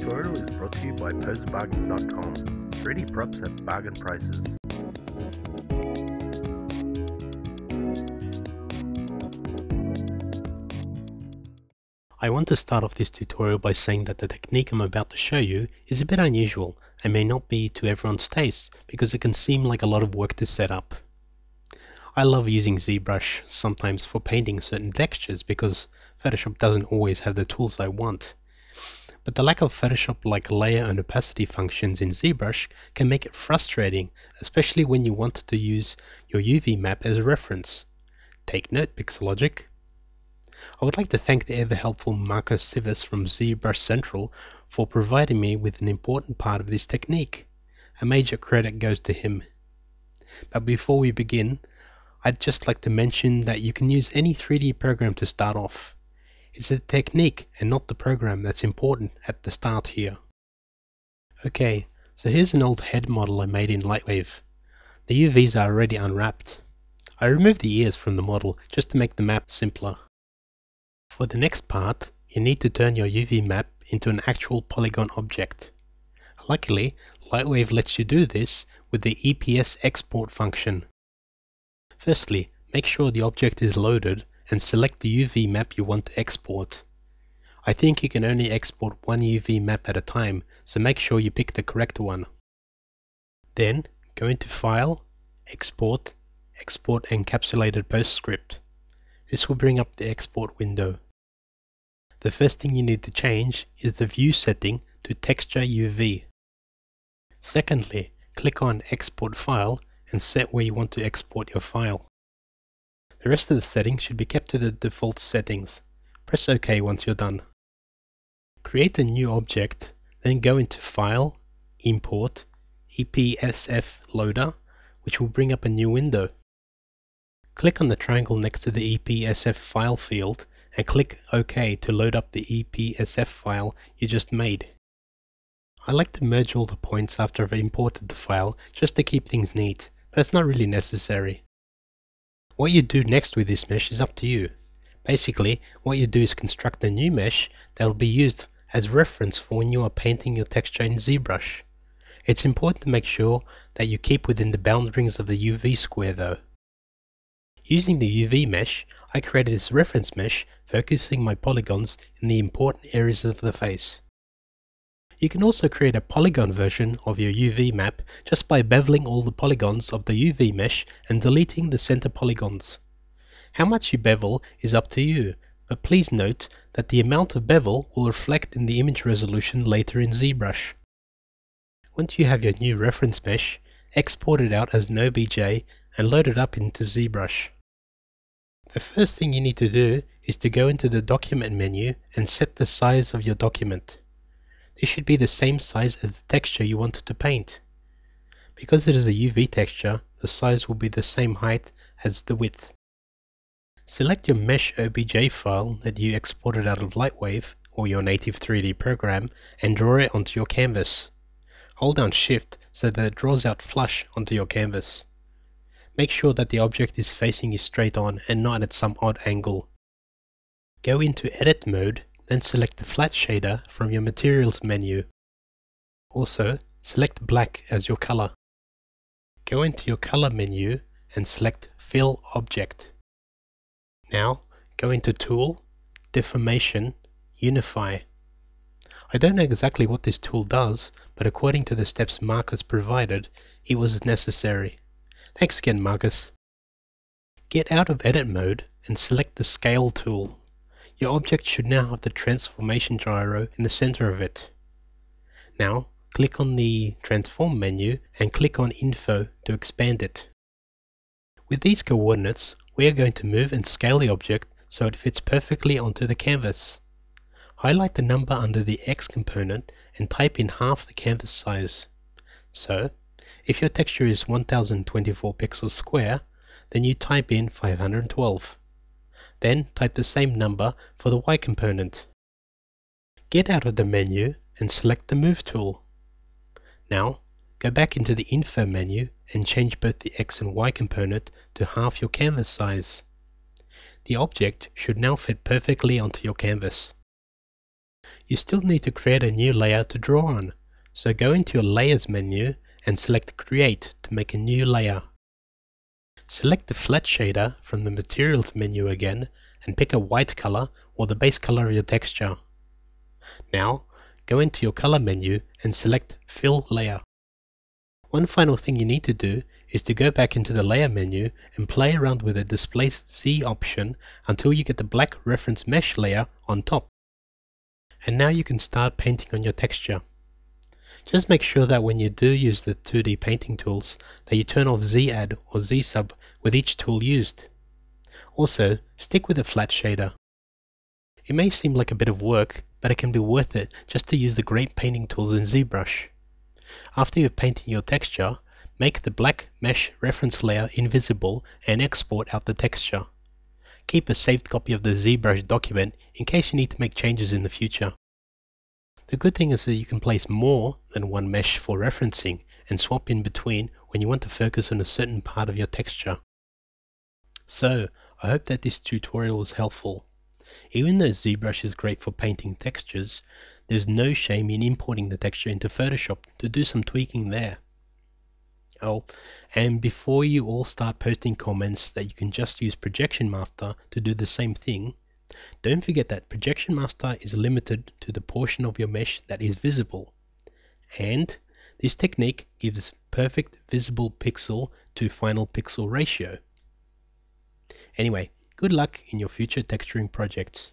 This tutorial is brought to you by PoserBargains.com. 3D props at bargain prices. I want to start off this tutorial by saying that the technique I'm about to show you is a bit unusual and may not be to everyone's taste because it can seem like a lot of work to set up. I love using ZBrush sometimes for painting certain textures because Photoshop doesn't always have the tools I want. But the lack of Photoshop-like layer and opacity functions in ZBrush can make it frustrating, especially when you want to use your UV map as a reference. Take note, Pixologic. I would like to thank the ever-helpful Marco Sivis from ZBrush Central for providing me with an important part of this technique. A major credit goes to him. But before we begin, I'd just like to mention that you can use any 3D program to start off. It's the technique and not the program that's important at the start here. Okay, so here's an old head model I made in Lightwave. The UVs are already unwrapped. I removed the ears from the model just to make the map simpler. For the next part, you need to turn your UV map into an actual polygon object. Luckily, Lightwave lets you do this with the EPS export function. Firstly, make sure the object is loaded and select the UV map you want to export. I think you can only export one UV map at a time, so make sure you pick the correct one. Then, go into File, Export, Export Encapsulated Postscript. This will bring up the export window. The first thing you need to change is the view setting to Texture UV. Secondly, click on Export File and set where you want to export your file. The rest of the settings should be kept to the default settings. Press OK once you're done. Create a new object, then go into File, Import, EPSF Loader, which will bring up a new window. Click on the triangle next to the EPSF file field and click OK to load up the EPSF file you just made. I like to merge all the points after I've imported the file just to keep things neat, but it's not really necessary. What you do next with this mesh is up to you. Basically, what you do is construct a new mesh that will be used as reference for when you are painting your texture in ZBrush. It's important to make sure that you keep within the boundaries of the UV square though. Using the UV mesh, I created this reference mesh focusing my polygons in the important areas of the face. You can also create a polygon version of your UV map just by beveling all the polygons of the UV mesh and deleting the center polygons. How much you bevel is up to you, but please note that the amount of bevel will reflect in the image resolution later in ZBrush. Once you have your new reference mesh, export it out as an OBJ and load it up into ZBrush. The first thing you need to do is to go into the document menu and set the size of your document. This should be the same size as the texture you wanted to paint. Because it is a UV texture, the size will be the same height as the width. Select your mesh OBJ file that you exported out of Lightwave or your native 3D program and draw it onto your canvas. Hold down Shift so that it draws out flush onto your canvas. Make sure that the object is facing you straight on and not at some odd angle. Go into Edit mode, then select the flat shader from your Materials menu. Also, select black as your color. Go into your Color menu and select Fill Object. Now, go into Tool, Deformation, Unify. I don't know exactly what this tool does, but according to the steps Marcus provided, it was necessary. Thanks again, Marcus. Get out of Edit mode and select the Scale tool. Your object should now have the transformation gyro in the center of it. Now, click on the Transform menu and click on Info to expand it. With these coordinates, we are going to move and scale the object so it fits perfectly onto the canvas. Highlight the number under the X component and type in half the canvas size. So, if your texture is 1024 pixels square, then you type in 512. Then type the same number for the Y component. Get out of the menu and select the Move tool. Now, go back into the Info menu and change both the X and Y component to half your canvas size. The object should now fit perfectly onto your canvas. you still need to create a new layout to draw on. So go into your Layers menu and select Create to make a new layer. Select the flat shader from the Materials menu again and pick a white color or the base color of your texture. Now, go into your Color menu and select Fill Layer. One final thing you need to do is to go back into the Layer menu and play around with the Display Z option until you get the black reference mesh layer on top. And now you can start painting on your texture. Just make sure that when you do use the 2D painting tools that you turn off Z add or Z sub with each tool used. Also, stick with a flat shader. It may seem like a bit of work, but it can be worth it just to use the great painting tools in ZBrush. After you've painted your texture, make the black mesh reference layer invisible and export out the texture. Keep a saved copy of the ZBrush document in case you need to make changes in the future. The good thing is that you can place more than one mesh for referencing and swap in between when you want to focus on a certain part of your texture. So, I hope that this tutorial was helpful. Even though ZBrush is great for painting textures, there's no shame in importing the texture into Photoshop to do some tweaking there. Oh, and before you all start posting comments that you can just use Projection Master to do the same thing, don't forget that Projection Master is limited to the portion of your mesh that is visible. And this technique gives perfect visible pixel to final pixel ratio. Anyway, good luck in your future texturing projects.